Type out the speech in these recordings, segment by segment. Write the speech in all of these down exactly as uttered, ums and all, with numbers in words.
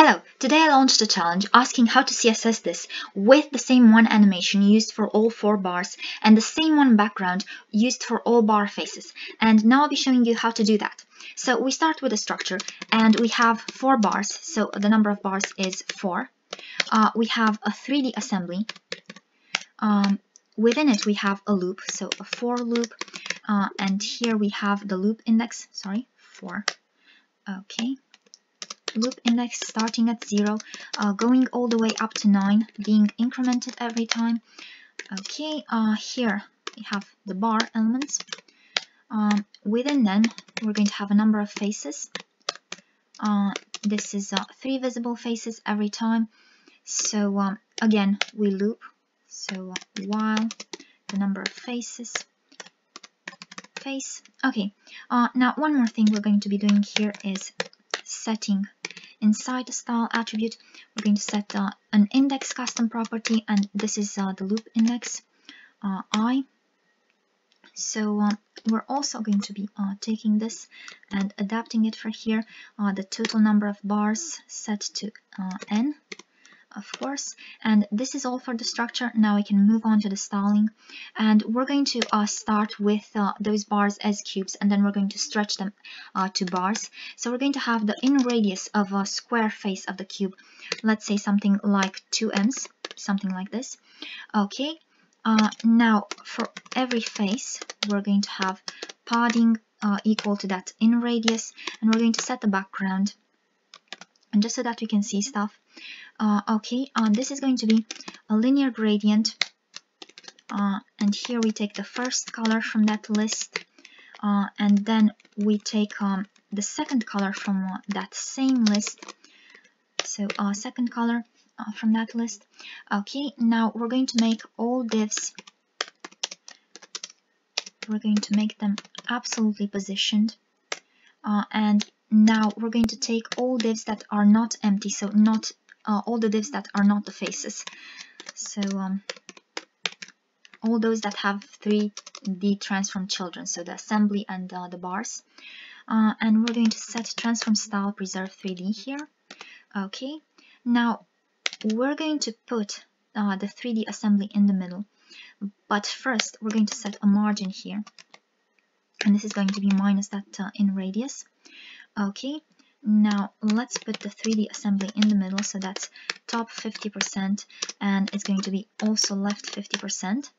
Hello, today I launched a challenge asking how to C S S this with the same one animation used for all four bars and the same one background used for all bar faces, and now I'll be showing you how to do that. So we start with a structure and we have four bars, so the number of bars is four. Uh, we have a three D assembly. Um, within it we have a loop, so a for loop, uh, and here we have the loop index, sorry, four, okay. Loop index starting at zero, uh, going all the way up to nine, being incremented every time. Okay, uh, here we have the bar elements. Um, within them, we're going to have a number of faces. Uh, this is uh, three visible faces every time. So um, again, we loop. So uh, while the number of faces. Face. Okay. Uh, now one more thing we're going to be doing here is setting. Inside the style attribute, we're going to set uh, an index custom property, and this is uh, the loop index uh, I. So uh, we're also going to be uh, taking this and adapting it for here. Uh, the total number of bars set to uh, n, of course. And this is all for the structure. Now we can move on to the styling, and we're going to uh, start with uh, those bars as cubes, and then we're going to stretch them uh, to bars. So we're going to have the inner radius of a square face of the cube, let's say something like two m's, something like this. Okay, uh, now for every face we're going to have padding uh, equal to that inner radius, and we're going to set the background, and just so that we can see stuff. Uh, okay, uh, this is going to be a linear gradient, uh, and here we take the first color from that list, uh, and then we take um, the second color from uh, that same list, so uh, second color uh, from that list. Okay, now we're going to make all divs, we're going to make them absolutely positioned, uh, and now we're going to take all divs that are not empty, so not uh, all the divs that are not the faces. So um, all those that have three D transform children, so the assembly and uh, the bars. Uh, and we're going to set transform style preserve three D here. Okay, now we're going to put uh, the three D assembly in the middle, but first we're going to set a margin here. And this is going to be minus that uh, in radius. Okay, now let's put the three D assembly in the middle, so that's top fifty percent, and it's going to be also left fifty percent.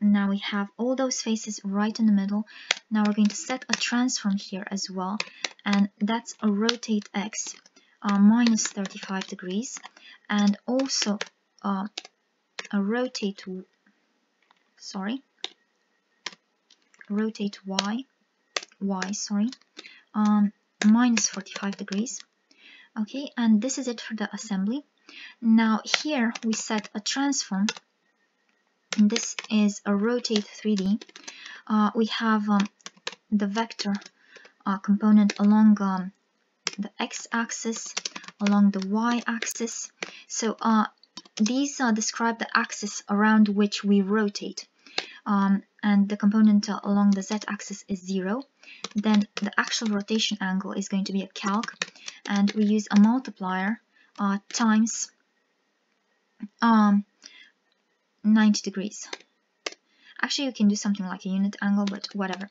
Now we have all those faces right in the middle. Now we're going to set a transform here as well, and that's a rotate x uh, minus thirty-five degrees, and also uh, a rotate, sorry, rotate y, y, sorry, um, minus forty-five degrees. Okay, and this is it for the assembly. Now here we set a transform, and this is a rotate three D. Uh, we have um, the vector uh, component along um, the x-axis, along the y-axis. So uh, these uh, describe the axis around which we rotate, um, and the component uh, along the z-axis is zero. Then the actual rotation angle is going to be a calc, and we use a multiplier uh, times um, ninety degrees. Actually, you can do something like a unit angle, but whatever.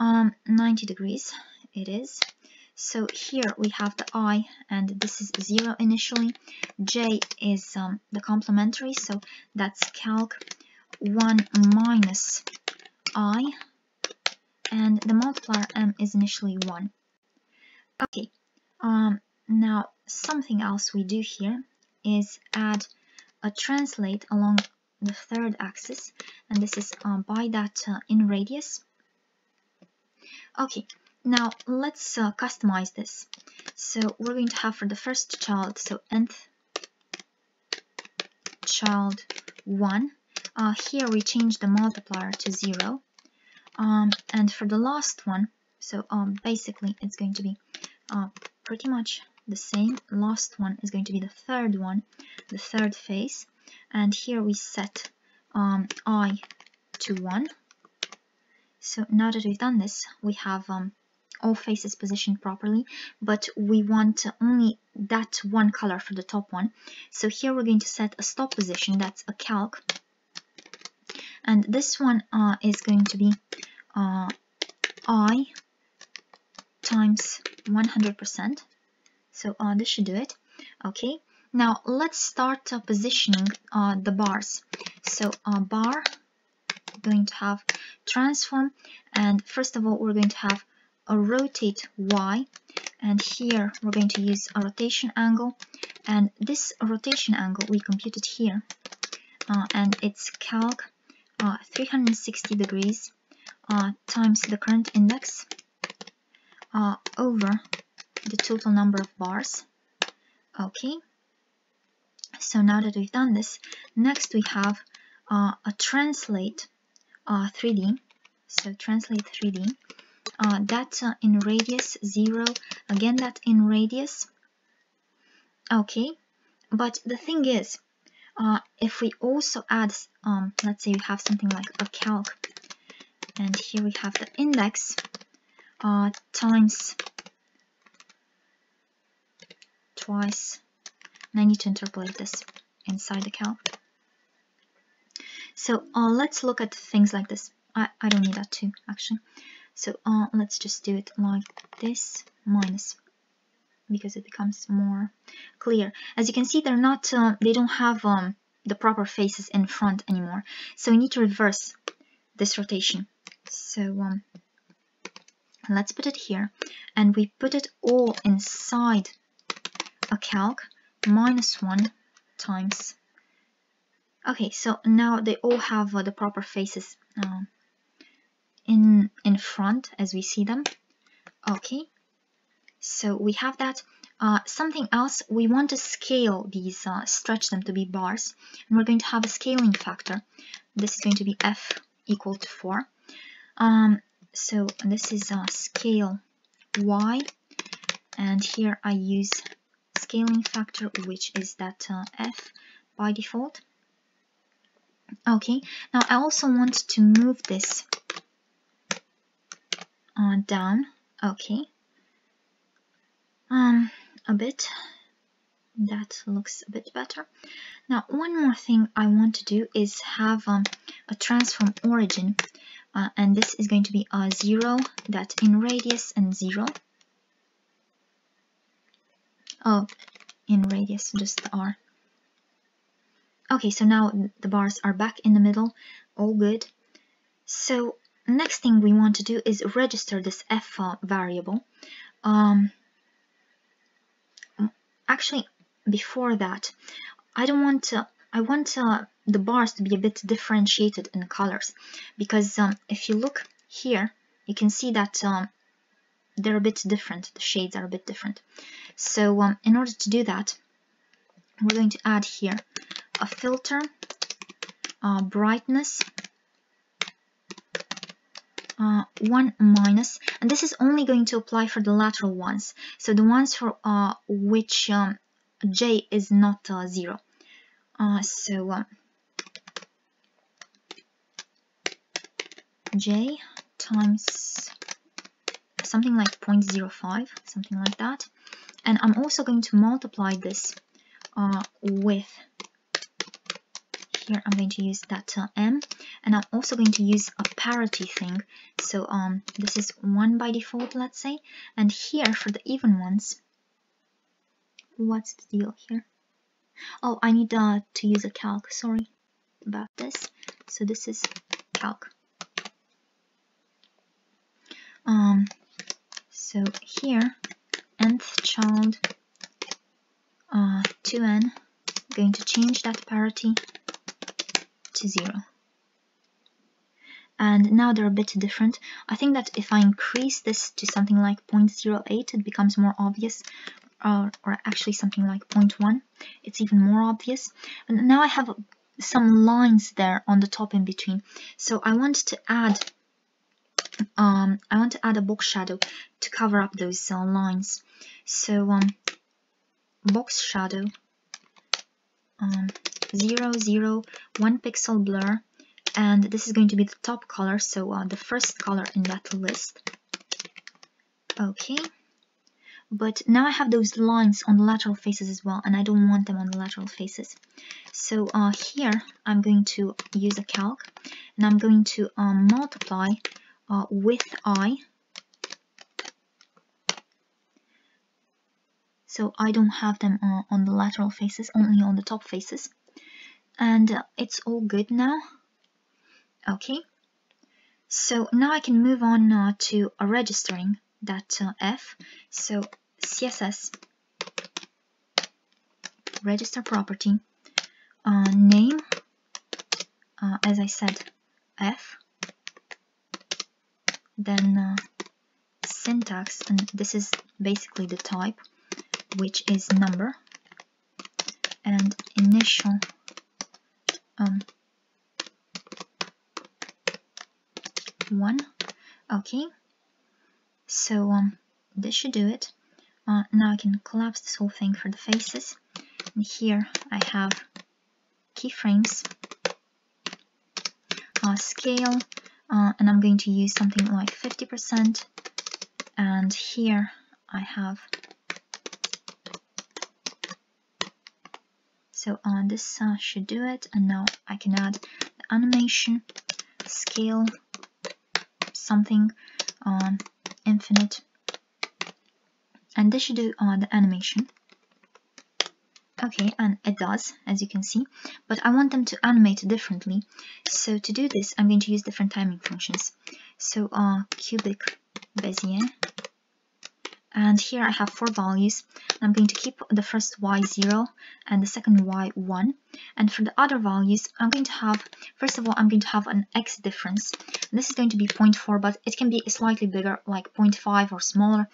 Um, ninety degrees it is. So here we have the I, and this is zero initially. J is um, the complementary, so that's calc one minus I, and the multiplier m is initially one. Okay, um, now something else we do here is add a translate along the third axis, and this is uh, by that uh, in radius. Okay, now let's uh, customize this. So we're going to have for the first child, so nth child one. Uh, here we change the multiplier to zero. Um, and for the last one, so um, basically it's going to be uh, pretty much the same. Last one is going to be the third one, the third face, and here we set um, I to one. So now that we've done this, we have um, all faces positioned properly, but we want only that one color for the top one. So here we're going to set a stop position, that's a calc, and this one uh, is going to be uh, I times one hundred percent. So uh, this should do it. Okay, now let's start uh, positioning uh, the bars. So uh, bar going to have transform, and first of all we're going to have a rotate Y, and here we're going to use a rotation angle, and this rotation angle we computed here, uh, and it's calc uh, three hundred sixty degrees uh, times the current index uh, over the total number of bars. Okay, so now that we've done this, next we have uh, a translate uh, three D. So translate three D, uh, that's uh, in radius zero, again that in radius. Okay, but the thing is, uh, if we also add, um, let's say we have something like a calc, and here we have the index uh, times twice, and I need to interpolate this inside the calc. So uh, let's look at things like this. I, I don't need that too, actually. So uh, let's just do it like this, minus, because it becomes more clear. As you can see, they're not, uh, they don't have um, the proper faces in front anymore. So we need to reverse this rotation. So um, let's put it here, and we put it all inside a calc, minus one times. Okay, so now they all have uh, the proper faces uh, in in front as we see them. Okay, so we have that. Uh, something else, we want to scale these, uh, stretch them to be bars, and we're going to have a scaling factor. This is going to be f equal to four. Um, so this is uh, scale y, and here I use scaling factor, which is that uh, f by default. Okay, now I also want to move this uh, down, okay, um, a bit. That looks a bit better. Now one more thing I want to do is have um, a transform origin, uh, and this is going to be a zero, that in radius and zero. Oh, in radius, just the R. Okay, so now the bars are back in the middle, all good. So next thing we want to do is register this f uh, variable. Um, actually, before that, I don't want to. I want uh, the bars to be a bit differentiated in colors, because um, if you look here, you can see that um, they're a bit different. The shades are a bit different. So um, in order to do that, we're going to add here a filter, uh, brightness, uh, one minus, and this is only going to apply for the lateral ones, so the ones for uh, which um, J is not uh, zero. Uh, so um, J times something like zero point zero five, something like that, and I'm also going to multiply this uh, with, here I'm going to use that uh, M, and I'm also going to use a parity thing. So um, this is one by default, let's say, and here for the even ones, what's the deal here? Oh, I need uh, to use a calc, sorry about this. So this is calc. Um, So here, nth child, uh, two n, I'm going to change that parity to zero. And now they're a bit different. I think that if I increase this to something like zero point zero eight, it becomes more obvious, or, or actually something like zero point one, it's even more obvious. And now I have some lines there on the top in between, so I want to add Um, I want to add a box shadow to cover up those uh, lines. So um, box shadow, um, zero, zero, one pixel blur, and this is going to be the top color, so uh, the first color in that list. Okay. But now I have those lines on the lateral faces as well, and I don't want them on the lateral faces. So uh, here I'm going to use a calc, and I'm going to uh, multiply uh, width I. So I don't have them uh, on the lateral faces, only on the top faces. And uh, it's all good now. Okay. So now I can move on uh, to uh, registering that uh, F. So C S S register property, uh, name, uh, as I said, F, then uh, syntax, and this is basically the type, which is number, and initial um, one. Okay. So um, this should do it. Uh, now I can collapse this whole thing for the faces. And here I have keyframes, uh, scale, uh, and I'm going to use something like fifty percent. And here I have, so on uh, this uh, should do it. And now I can add the animation, scale, something, um, infinite, and this should do uh, the animation. Okay, and it does, as you can see, but I want them to animate differently. So to do this, I'm going to use different timing functions. So uh, cubic Bezier, and here I have four values. I'm going to keep the first y zero and the second y one, and for the other values I'm going to have, first of all, I'm going to have an x difference. This is going to be zero point four, but it can be slightly bigger, like zero point five or smaller,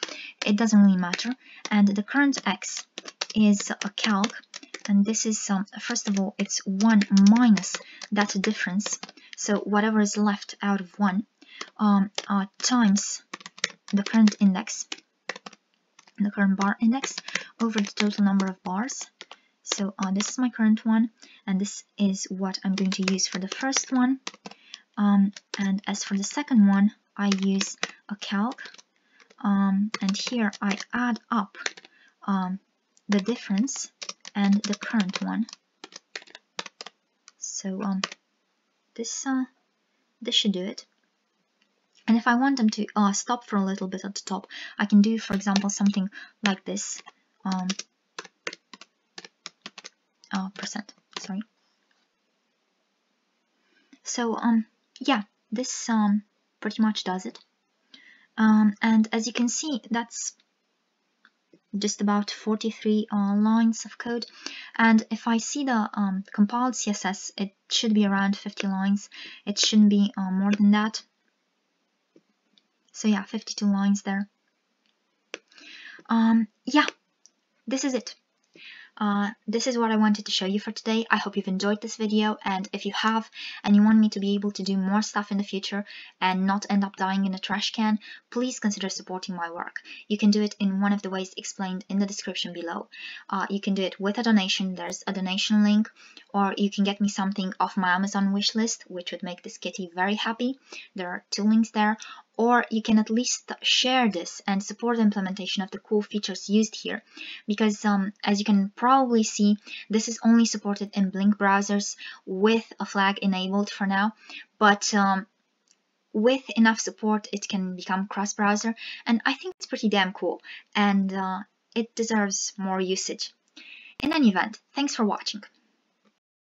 it doesn't really matter. And the current x is a calc, and this is um, first of all, it's one minus that difference, so whatever is left out of one, um, uh, times the current index, the current bar index, over the total number of bars. So uh, this is my current one, and this is what I'm going to use for the first one. Um, and as for the second one, I use a calc, um, and here I add up um, the difference and the current one. So um, this uh, this should do it. And if I want them to uh, stop for a little bit at the top, I can do, for example, something like this. Um, uh, percent, sorry. So um, yeah, this um pretty much does it. Um, and as you can see, that's just about forty-three uh, lines of code. And if I see the um, compiled C S S, it should be around fifty lines. It shouldn't be uh, more than that. So yeah, fifty-two lines there. Um, yeah, this is it. Uh, this is what I wanted to show you for today. I hope you've enjoyed this video, and if you have and you want me to be able to do more stuff in the future and not end up dying in a trash can, please consider supporting my work. You can do it in one of the ways explained in the description below. Uh, you can do it with a donation, there's a donation link, or you can get me something off my Amazon wish list, which would make this kitty very happy. There are two links there. Or you can at least share this and support the implementation of the cool features used here, because um, as you can probably see, this is only supported in Blink browsers with a flag enabled for now, but um, with enough support it can become cross-browser, and I think it's pretty damn cool, and uh, it deserves more usage. In any event, thanks for watching.